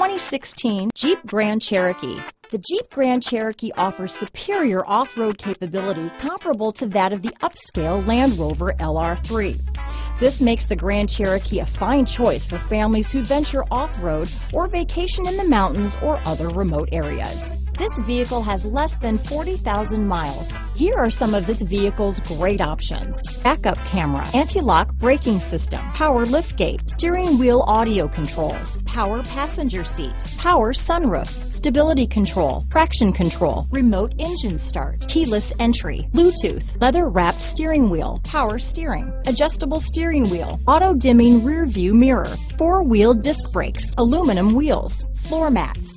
2016 Jeep Grand Cherokee. The Jeep Grand Cherokee offers superior off-road capability comparable to that of the upscale Land Rover LR3. This makes the Grand Cherokee a fine choice for families who venture off-road or vacation in the mountains or other remote areas. This vehicle has less than 40,000 miles. Here are some of this vehicle's great options: backup camera, anti-lock braking system, power liftgate, steering wheel audio controls, power passenger seat, power sunroof, stability control, traction control, remote engine start, keyless entry, Bluetooth, leather-wrapped steering wheel, power steering, adjustable steering wheel, auto-dimming rear-view mirror, four-wheel disc brakes, aluminum wheels, floor mats,